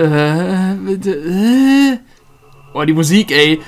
Oh, die Musik, ey.